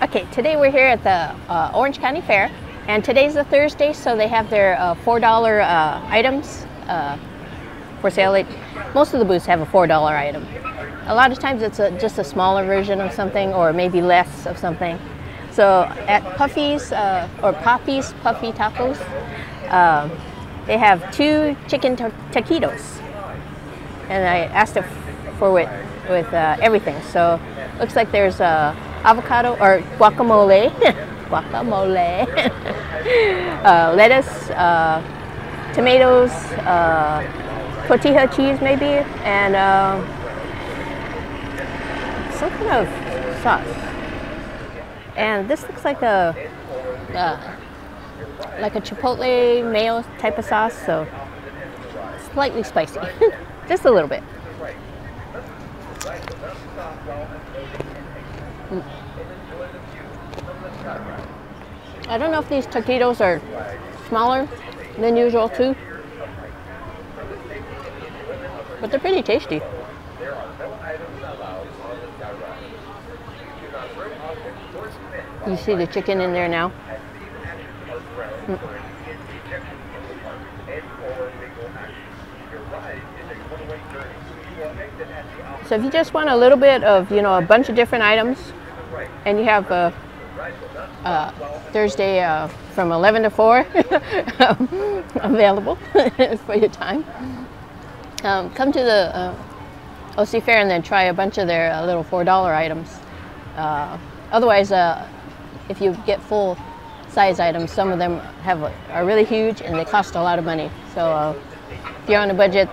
Okay, today we're here at the Orange County Fair, and today's a Thursday, so they have their $4 items for sale. Most of the booths have a $4 item. A lot of times it's just a smaller version of something, or maybe less of something. So at Poppy's Puffy Tacos, they have 2 chicken taquitos, and I asked it for it with everything. So looks like there's avocado or guacamole, lettuce, tomatoes, cotija cheese maybe, and some kind of sauce. And this looks like a chipotle mayo type of sauce, so slightly spicy, just a little bit. I don't know if these taquitos are smaller than usual too, but they're pretty tasty. You see the chicken in there now? So if you just want a little bit of, you know, a bunch of different items, and you have a Thursday from 11 to 4 available for your time, come to the OC Fair and then try a bunch of their little $4 items. Otherwise, if you get full size items, some of them are really huge and they cost a lot of money. So if you're on a budget,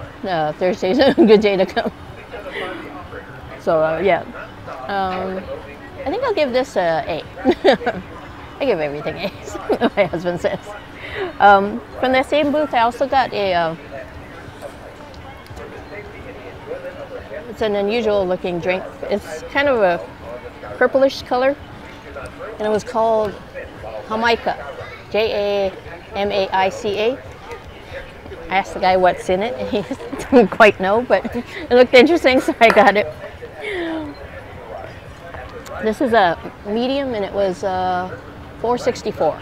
Thursday's a good day to come. So yeah, I think I'll give this an A. I give everything A's, my husband says. From that same booth, I also got a, it's an unusual looking drink. It's kind of a purplish color, and it was called Jamaica, Jamaica. I asked the guy what's in it, and he didn't quite know, but it looked interesting, so I got it. This is a medium, and it was $4.64.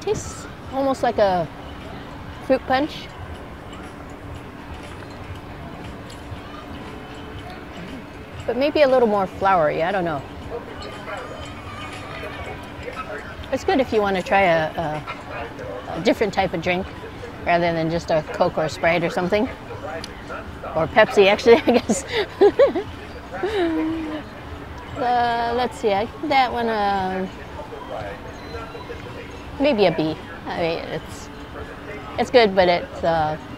Tastes almost like a fruit punch. But maybe a little more flowery, I don't know. It's good if you want to try a different type of drink rather than just a Coke or a Sprite or something. Or Pepsi, actually, I guess. Let's see, I give that one maybe a B. I mean, it's good, but it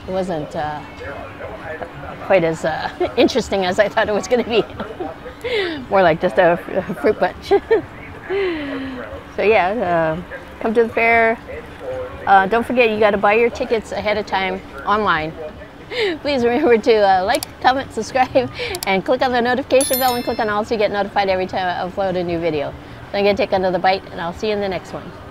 wasn't quite as interesting as I thought it was going to be. More like just a fruit punch. So yeah, come to the fair. Don't forget, you got to buy your tickets ahead of time online. Please remember to like, comment, subscribe, and click on the notification bell and click on all so you get notified every time I upload a new video. So I'm going to take another bite, and I'll see you in the next one.